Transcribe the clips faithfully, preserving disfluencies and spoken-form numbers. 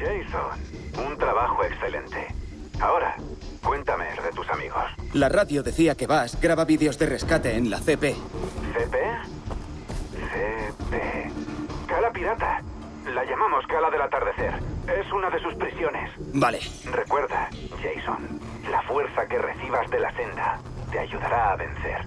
Jason, un trabajo excelente. Ahora, cuéntame de tus amigos. La radio decía que Bas graba vídeos de rescate en la C P. ¿C P? C P. Cala pirata. La llamamos Cala del Atardecer. Es una de sus prisiones. Vale. Recuerda, Jason, la fuerza que recibas de la senda te ayudará a vencer.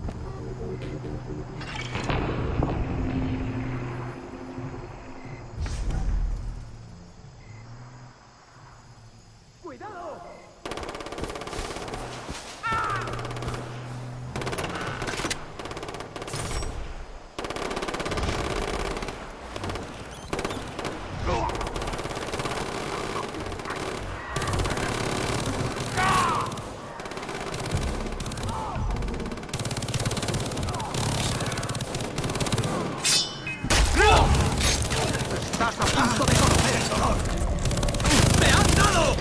¡Me han dado!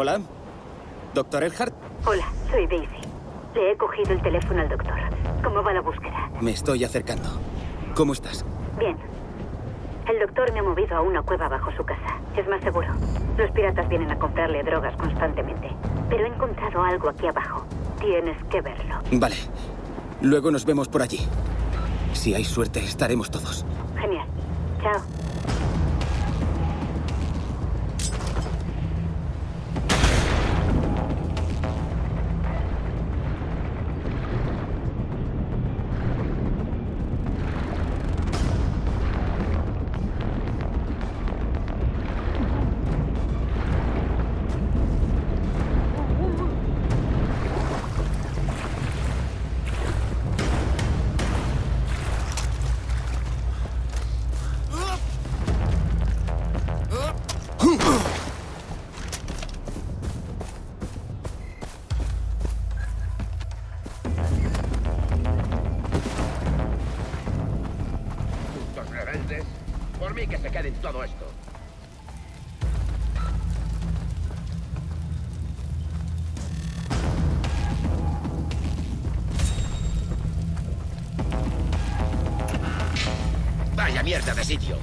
Hola. ¿Doctor Elhart? Hola, soy Daisy. Le he cogido el teléfono al doctor. ¿Cómo va la búsqueda? Me estoy acercando. ¿Cómo estás? Bien. El doctor me ha movido a una cueva bajo su casa. Es más seguro. Los piratas vienen a comprarle drogas constantemente. Pero he encontrado algo aquí abajo. Tienes que verlo. Vale. Luego nos vemos por allí. Si hay suerte, estaremos todos. Genial. Chao. Mierda de sitio.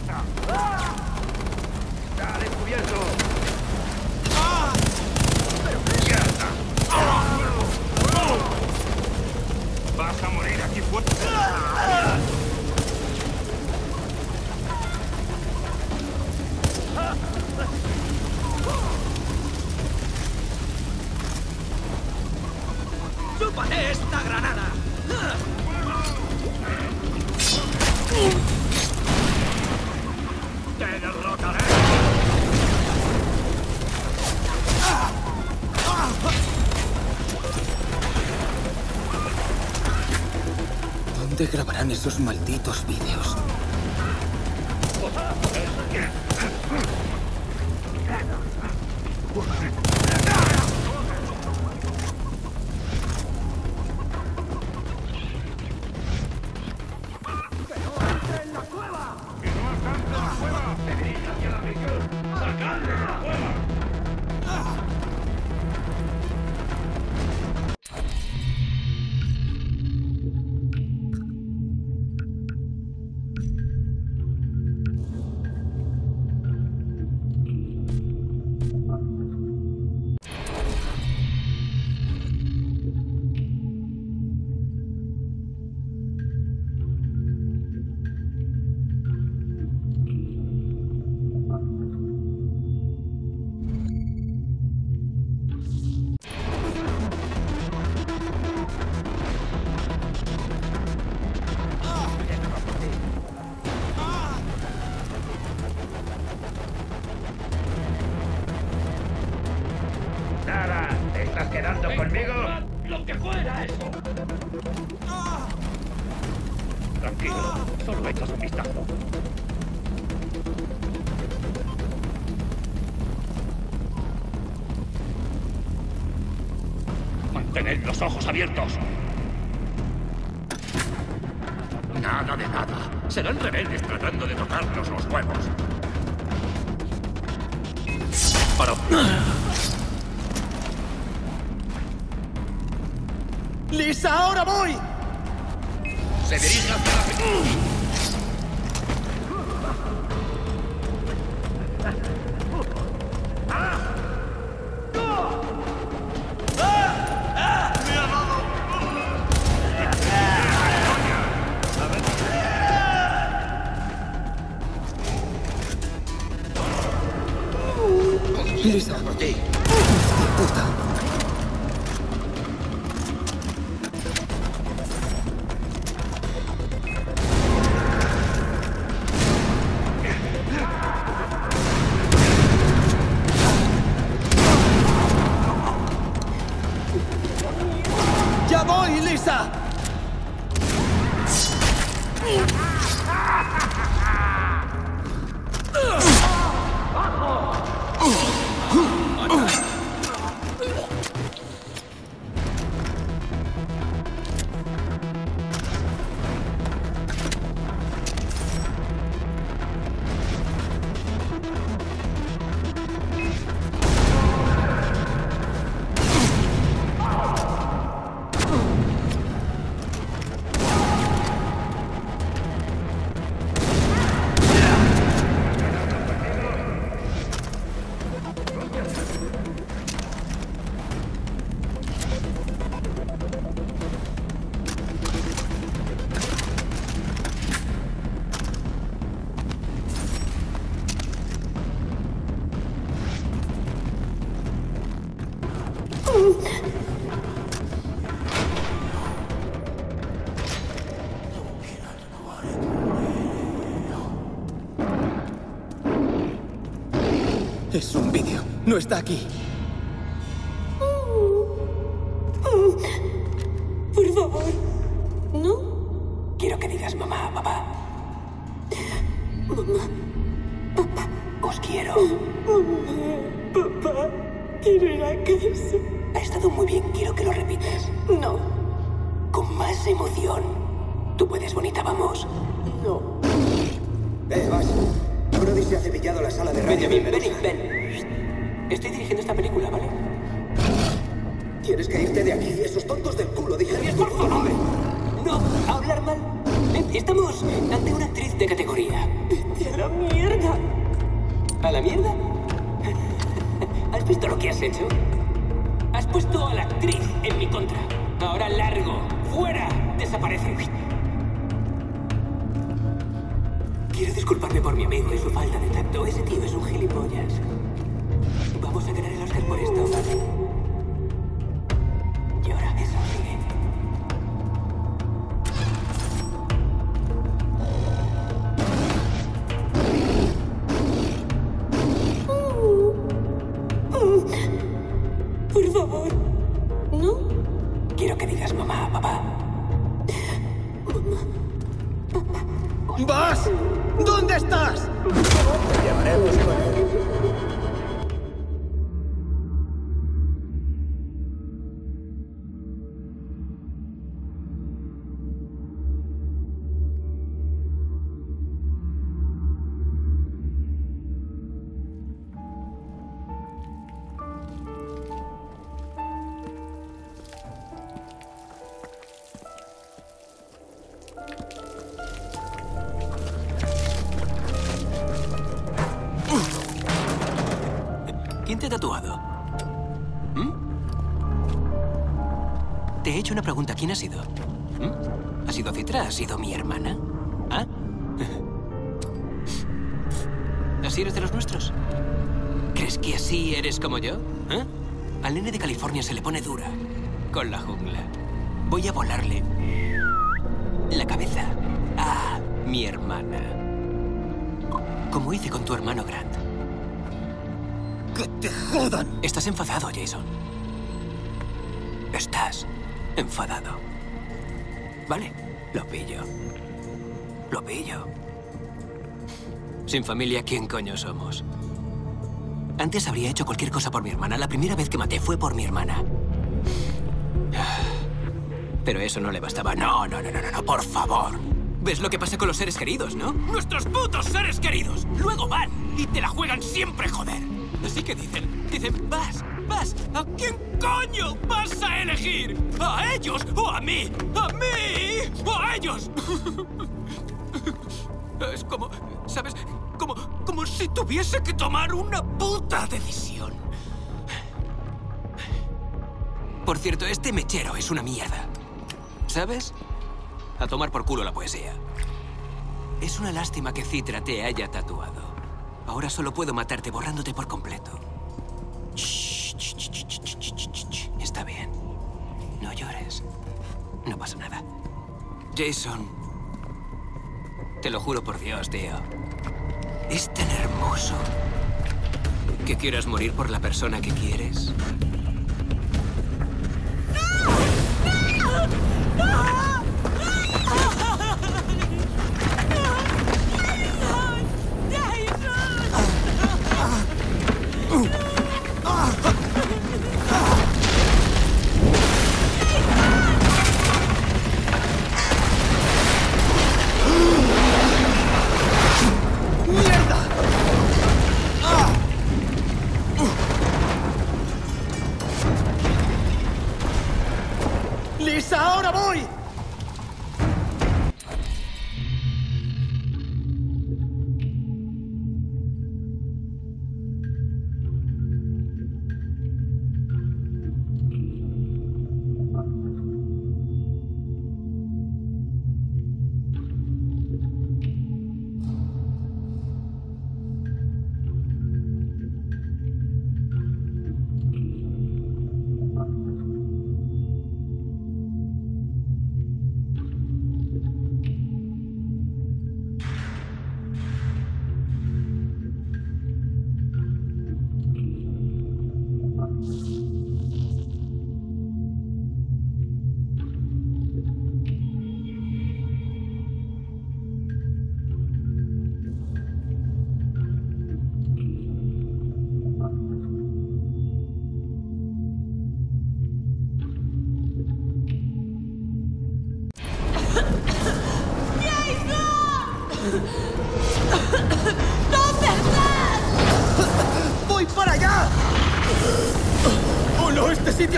cabeza. ¡Ah! ¡Está descubierto! ¡Ah! ¡Pero qué está! ¡Ah! ¡Oh! ¡Vas a morir aquí fuera! ¡Ah! ¡Chúpate esta granada! ¡Te derrotaré! ¿Dónde grabarán esos malditos vídeos? ¡Tened los ojos abiertos! Nada de nada. Serán rebeldes tratando de tocarnos los huevos. Para... ¡Lisa, ahora voy! ¡Se dirige hacia la pequeña! Lisa, por ti. Puta. Ya voy, Lisa. Es un vídeo, no está aquí. Por favor, no. Quiero que digas mamá, papá. Mamá, papá. Os quiero. Mamá, papá. Quiero ir a casa. Ha estado muy bien, quiero que lo repitas. No. Con más emoción. Tú puedes, bonita, vamos. No. Eh, vas. Brody se ha cepillado la sala de radio. Ven, ven, ven. Estoy dirigiendo esta película, ¿vale? Tienes que irte de aquí. Esos tontos del culo dijeron... ¡Por favor! No, hablar mal. Estamos ante una actriz de categoría. ¡Vete a la mierda! ¿A la mierda? ¿Has visto lo que has hecho? Has puesto a la actriz en mi contra. Ahora largo. ¡Fuera! Desaparece. Quiero disculparme por mi amigo y su falta de tacto. Ese tío es un gilipollas. Vamos a ganar el Oscar por esto. Y ahora eso sigue. Oh. Oh. Por favor. ¿No? Quiero que digas mamá, papá. Mamá. Papá. ¡Vas! ¿Dónde estás? Te llamaremos con él. ¿Quién te ha tatuado? ¿Mm? Te he hecho una pregunta. ¿Quién ha sido? ¿Mm? ¿Ha sido Citra? ¿Ha sido mi hermana? ¿Ah? ¿Así eres de los nuestros? ¿Crees que así eres como yo? ¿Eh? Al nene de California se le pone dura con la jungla. Voy a volarle la cabeza a mi hermana. Como hice con tu hermano Grant. ¡Que te jodan! Estás enfadado, Jason. Estás enfadado. Vale, lo pillo. Lo pillo. Sin familia, ¿quién coño somos? Antes habría hecho cualquier cosa por mi hermana. La primera vez que maté fue por mi hermana. Pero eso no le bastaba. No, no, no, no, no, por favor. ¿Ves lo que pasa con los seres queridos, no? ¡Nuestros putos seres queridos! Luego van y te la juegan siempre, joder. Así que dicen, dicen, Bas, Bas, ¿a quién coño vas a elegir? ¿A ellos o a mí? ¡A mí o a ellos! Es como, ¿sabes? Como, como si tuviese que tomar una puta decisión. Por cierto, este mechero es una mierda. ¿Sabes? A tomar por culo la poesía. Es una lástima que Citra te haya tatuado. Ahora solo puedo matarte borrándote por completo. Shh, sh, sh, sh, sh, sh, sh. Está bien. No llores. No pasa nada. Jason, te lo juro por Dios, tío. Es tan hermoso que quieras morir por la persona que quieres. ¡No! ¡No! ¡No!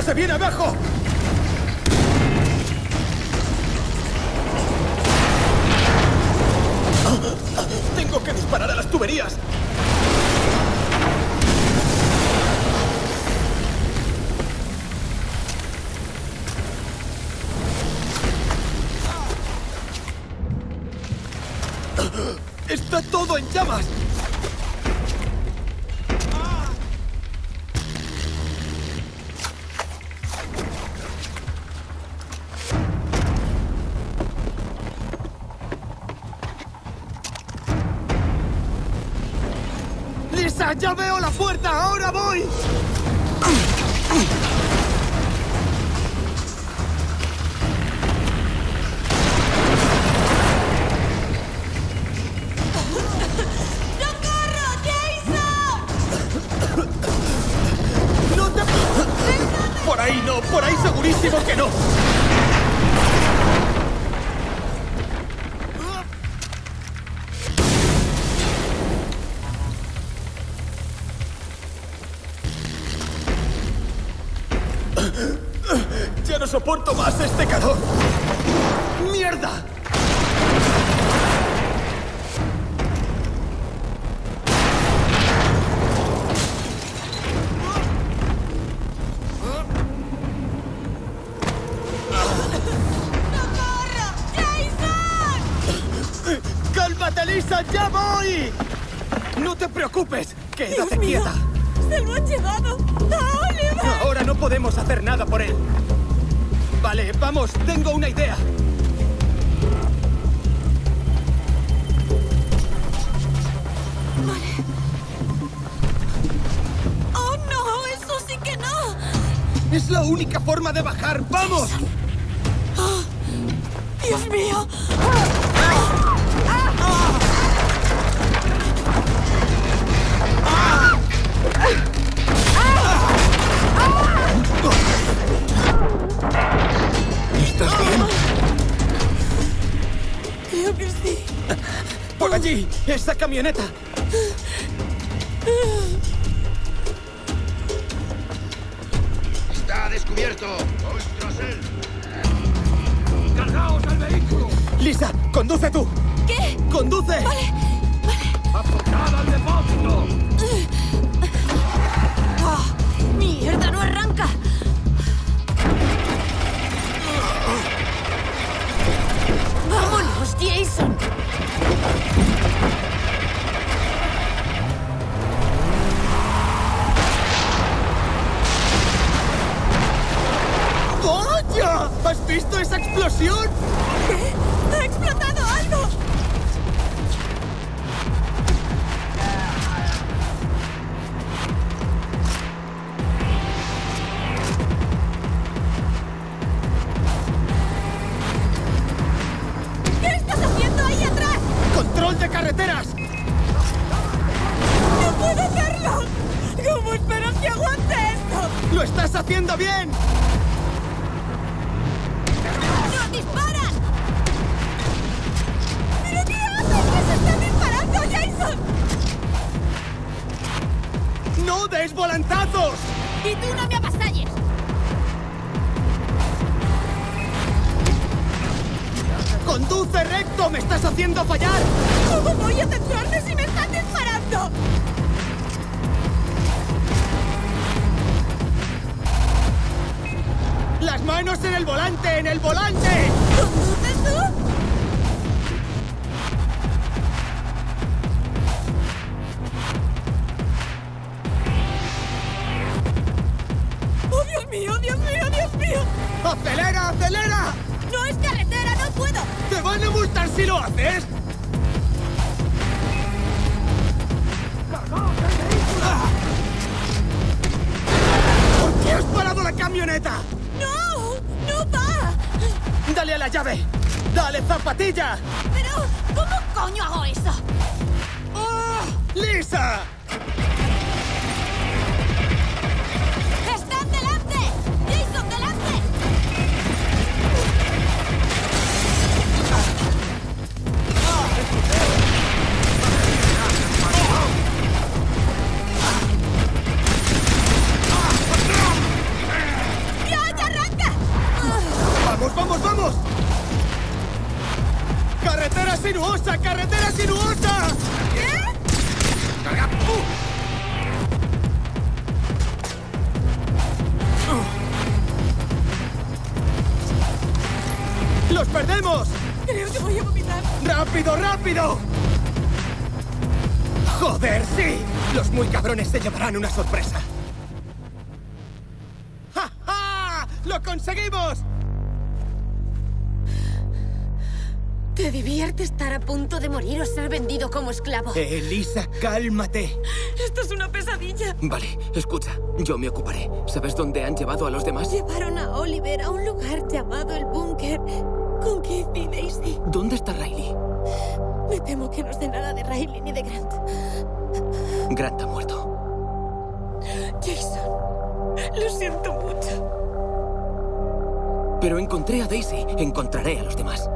¡Se viene abajo! ¡Tengo que disparar a las tuberías! ¡Está todo en llamas! ¡Lisa, ya veo la puerta! ¡Ahora voy! No soporto más este calor. ¡Mierda! ¡No corro! ¡Jason! ¡Cálmate, Lisa! ¡Ya voy! No te preocupes. Quédate quieta. ¡Se lo han llevado a Oliver! Ahora no podemos hacer nada por él. Vale, vamos, tengo una idea. Vale. ¡Oh, no! ¡Eso sí que no! ¡Es la única forma de bajar! ¡Vamos! Oh, ¡Dios mío! ¡Ah! ¡Ah! ¡Ah! ¡Ah! ¡Ah! ¿Estás bien? Creo que sí. ¡Por allí! ¡Esa camioneta! ¡Está descubierto! ¡Voy tras él! ¡Cargaos al vehículo! ¡Lisa, conduce tú! ¿Qué? ¡Conduce! Vale, vale. ¡Apuntad al depósito! Oh, ¡mierda, no arranca! ¡Vámonos, Jason! ¡Vaya! ¿Has visto esa explosión? ¿Qué? ¡Ha explotado algo! ¡Haciendo bien! ¡Nos disparan! ¿Pero qué haces? ¡Que se están disparando, Jason! ¡No des volantazos! ¡Y tú no me avasalles! ¡Conduce recto! ¡Me estás haciendo fallar! ¿Cómo voy a centrarme si me están disparando? ¡Las manos en el volante! ¡En el volante! ¿Conduces tú? ¡Oh, Dios mío! ¡Dios mío! ¡Dios mío! ¡Acelera! ¡Acelera! ¡No es carretera! ¡No puedo! ¡Te van a multar si lo haces! ¡Cargaos el vehículo! ¡Ah! ¿Por qué has parado la camioneta? ¡Dale a la llave! ¡Dale, zapatilla! Pero, ¿cómo coño hago eso? ¡Oh! ¡Lisa! ¡Están delante! ¡Jason, delante! ¡Vamos, vamos, vamos! ¡Carretera sinuosa! ¡Carretera sinuosa! ¡Rápido, rápido! ¡Joder, sí! Los muy cabrones se llevarán una sorpresa. ¡Ja, ja! ¡Lo conseguimos! ¿Te divierte estar a punto de morir o ser vendido como esclavo? Eh, Lisa, cálmate. Esto es una pesadilla. Vale, escucha, yo me ocuparé. ¿Sabes dónde han llevado a los demás? Llevaron a Oliver a un lugar llamado el búnker con Keith y Daisy. ¿Dónde está Riley? Me temo que no sé nada de Riley ni de Grant. Grant ha muerto. Jason, lo siento mucho. Pero encontré a Daisy, encontraré a los demás.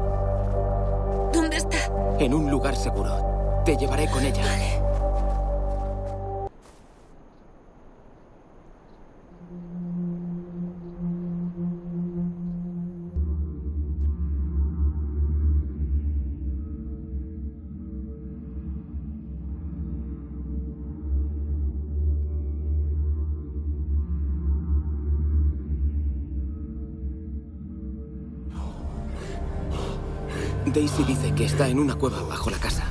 ¿Dónde está? En un lugar seguro. Te llevaré con ella. Vale. Daisy dice que está en una cueva bajo la casa.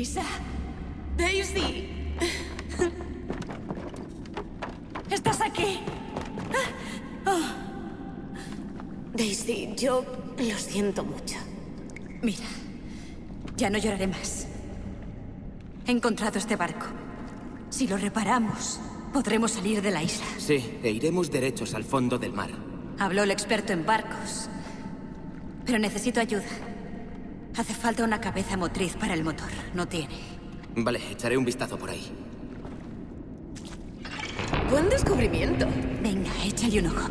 Lisa. Daisy. ¿Estás aquí? Oh. Daisy, yo lo siento mucho. Mira, ya no lloraré más. He encontrado este barco. Si lo reparamos, podremos salir de la isla. Sí, e iremos derechos al fondo del mar. Habló el experto en barcos. Pero necesito ayuda. Hace falta una cabeza motriz para el motor. No tiene. Vale, echaré un vistazo por ahí. Buen descubrimiento. Venga, échale un ojo.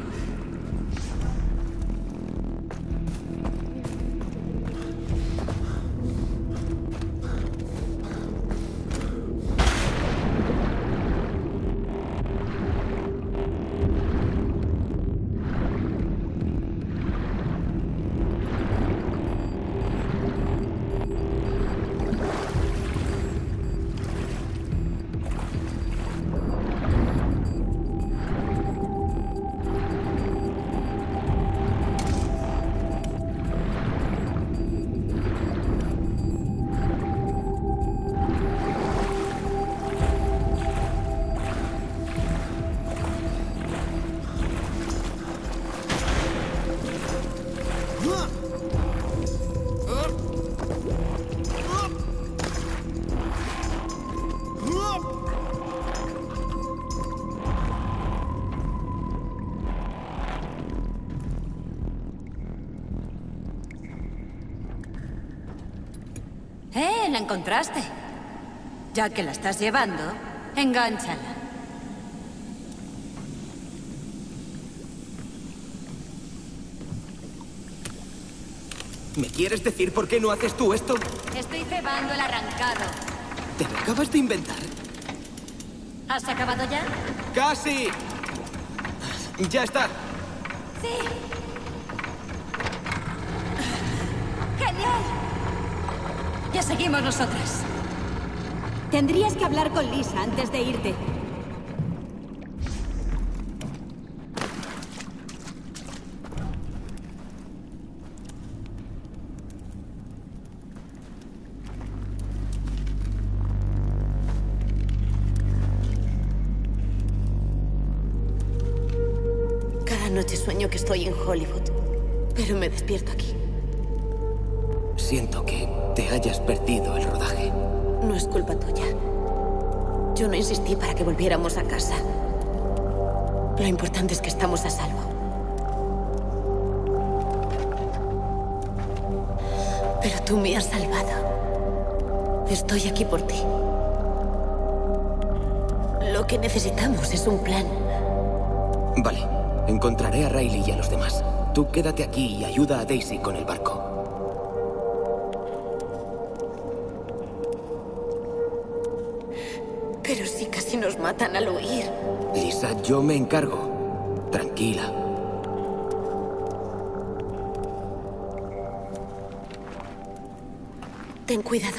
¿La encontraste? Ya que la estás llevando, enganchala. ¿Me quieres decir por qué no haces tú esto? Estoy cebando el arrancado. ¿Te lo acabas de inventar? ¿Has acabado ya? ¡Casi! ¡Ya está! ¡Sí! ¡Genial! Ya seguimos nosotras. Tendrías que hablar con Lisa antes de irte. Cada noche sueño que estoy en Hollywood, pero me despierto aquí. Siento que te hayas perdido el rodaje. No es culpa tuya. Yo no insistí para que volviéramos a casa. Lo importante es que estamos a salvo. Pero tú me has salvado. Estoy aquí por ti. Lo que necesitamos es un plan. Vale. Encontraré a Riley y a los demás. Tú quédate aquí y ayuda a Daisy con el barco. Pero sí, casi nos matan al huir. Lisa, yo me encargo. Tranquila. Ten cuidado.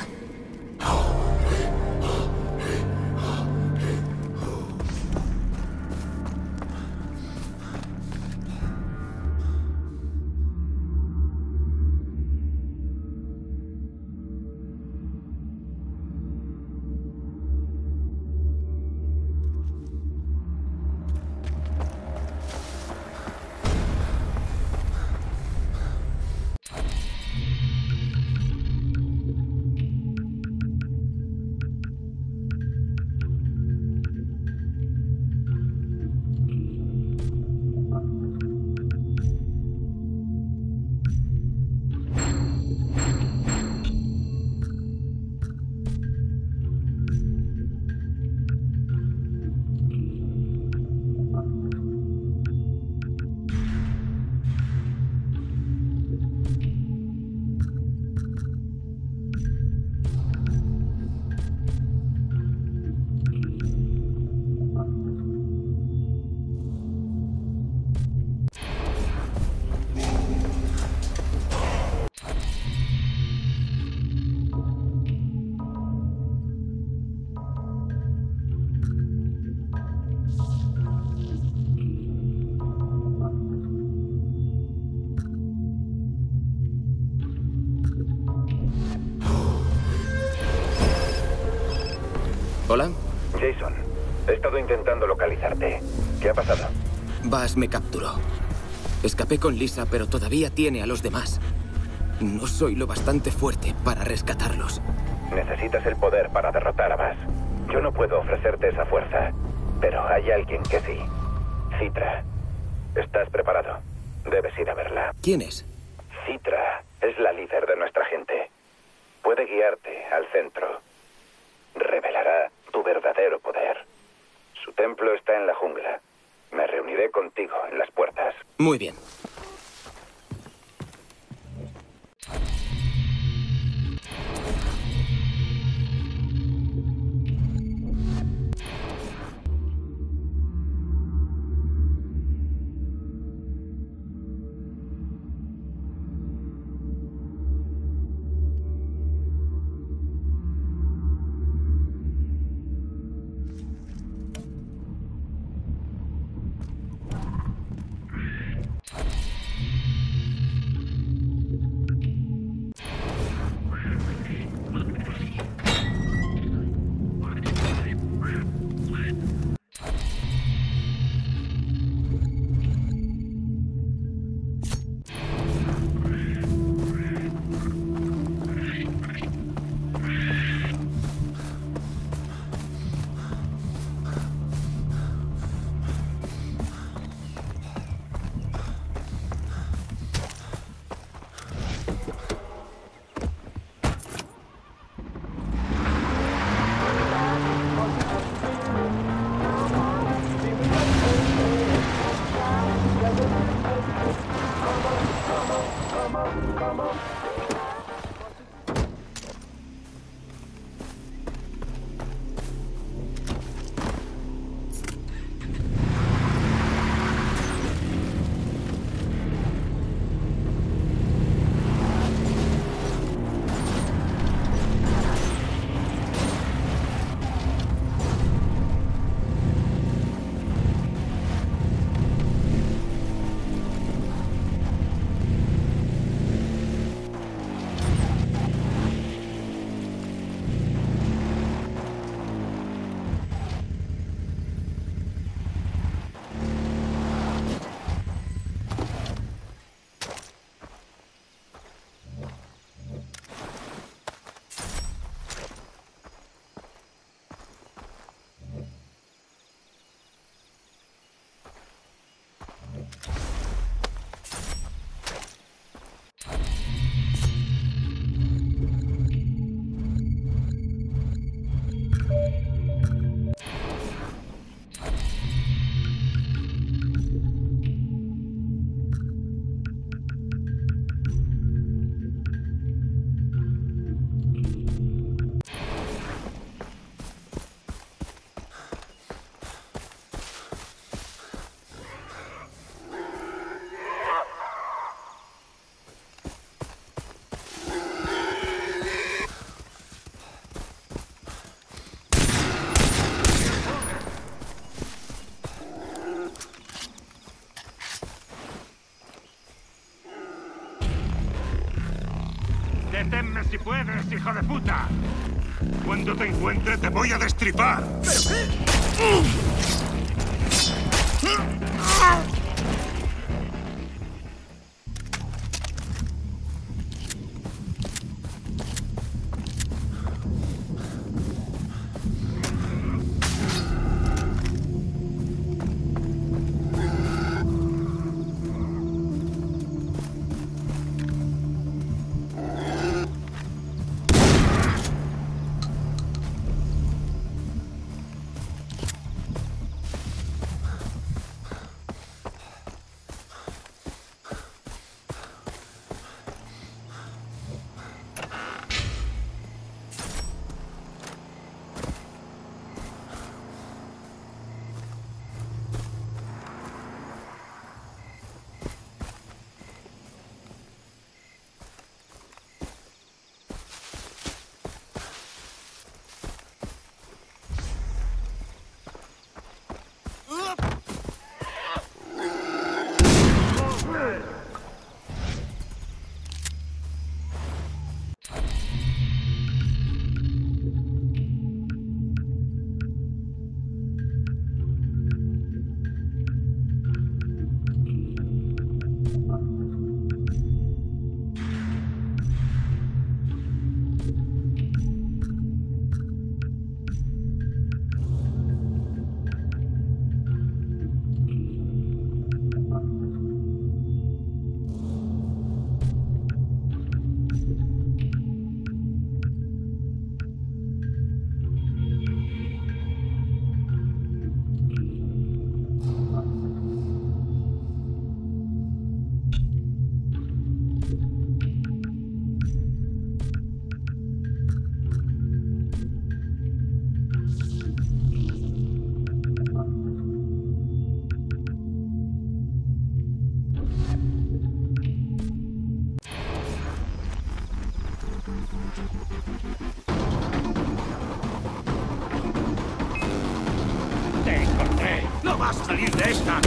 ¿Hola? Jason, he estado intentando localizarte. ¿Qué ha pasado? Bas me capturó. Escapé con Lisa, pero todavía tiene a los demás. No soy lo bastante fuerte para rescatarlos. Necesitas el poder para derrotar a Bas. Yo no puedo ofrecerte esa fuerza, pero hay alguien que sí. Citra. ¿Estás preparado? Debes ir a verla. ¿Quién es? Citra es la líder de nuestra gente. Puede guiarte al centro. Revelará tu verdadero poder. Su templo está en la jungla. Me reuniré contigo en las puertas. Muy bien. ¡Deténme si puedes, hijo de puta! Cuando te encuentre, te voy a destripar. ¡Te encontré! ¡No vas a salir de esta!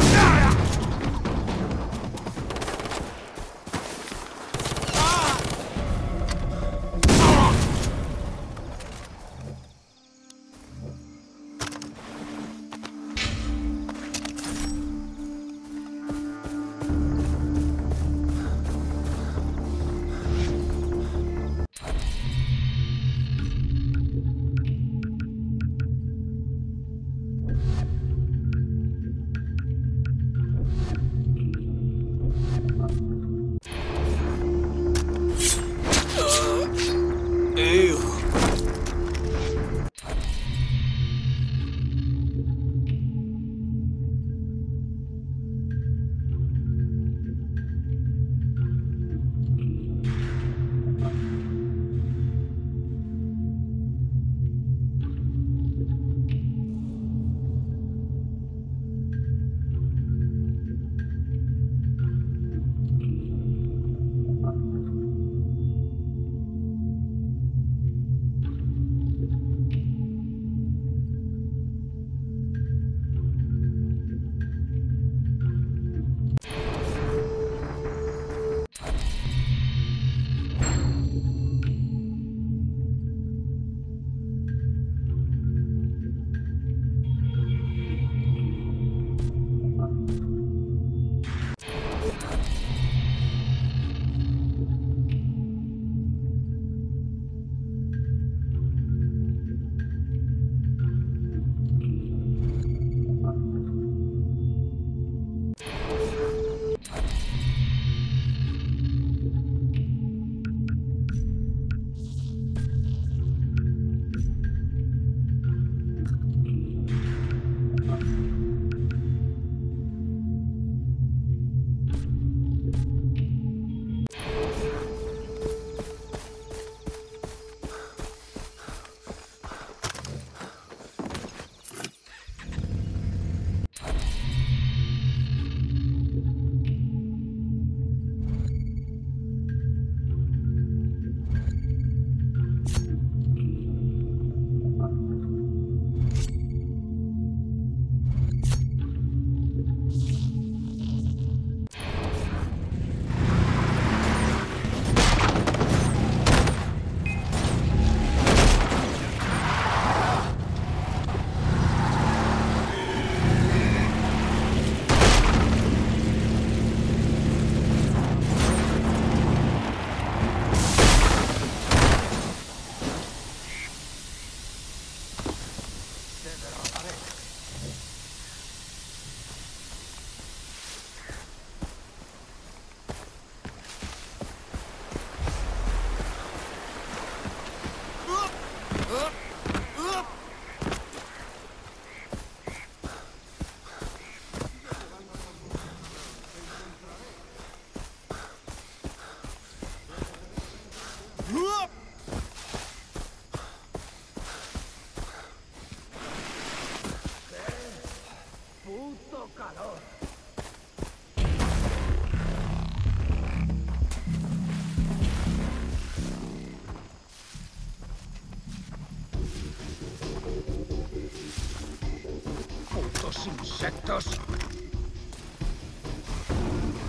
Insectos.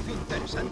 Interesante.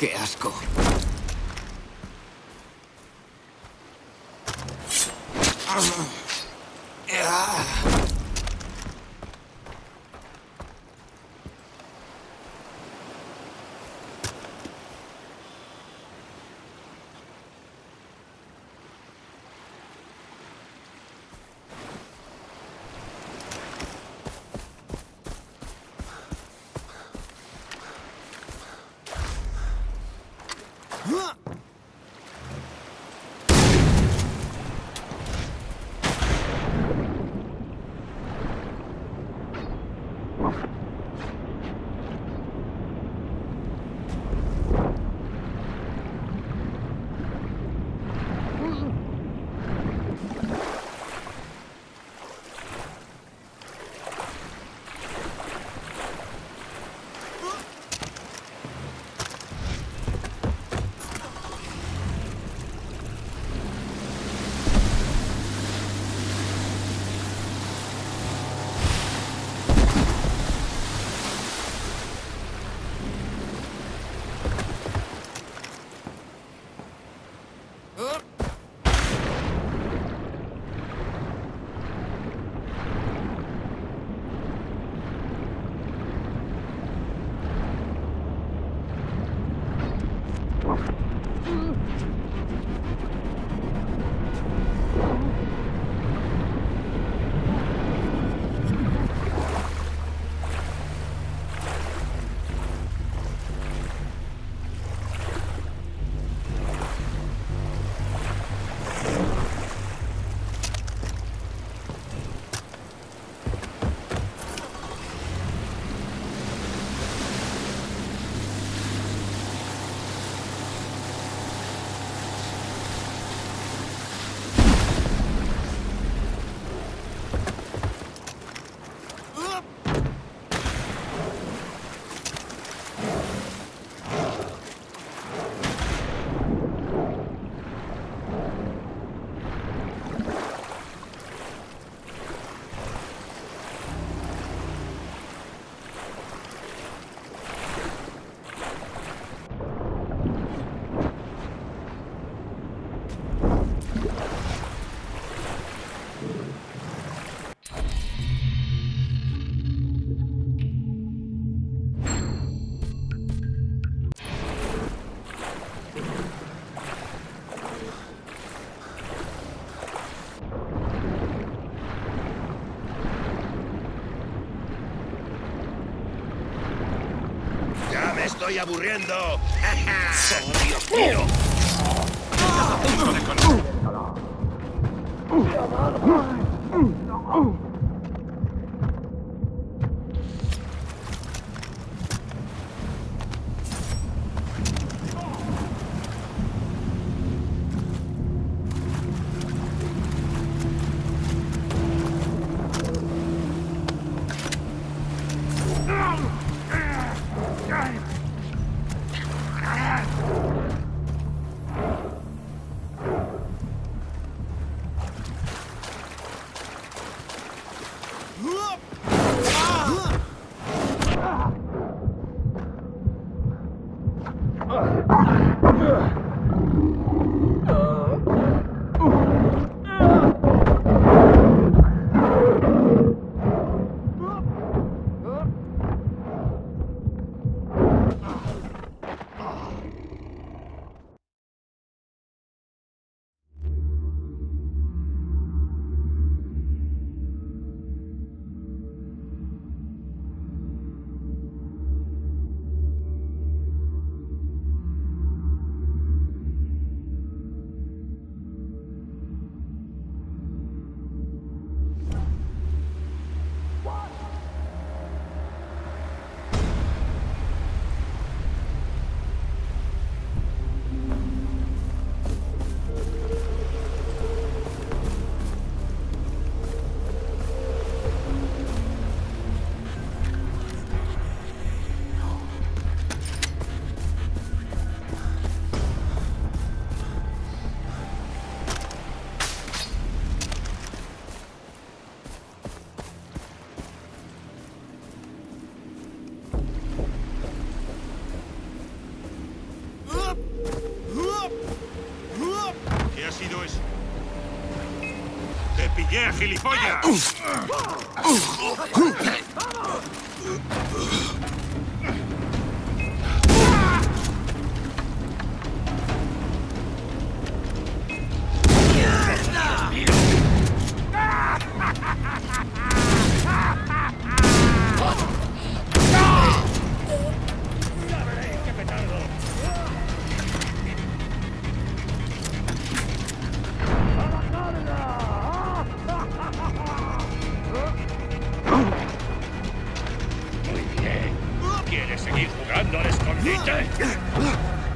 ¡Qué asco! ¡Estoy aburriendo! ¡Dios mío! sido eso? ¡Te pillé, gilipollas! ¿Quieres seguir jugando al escondite?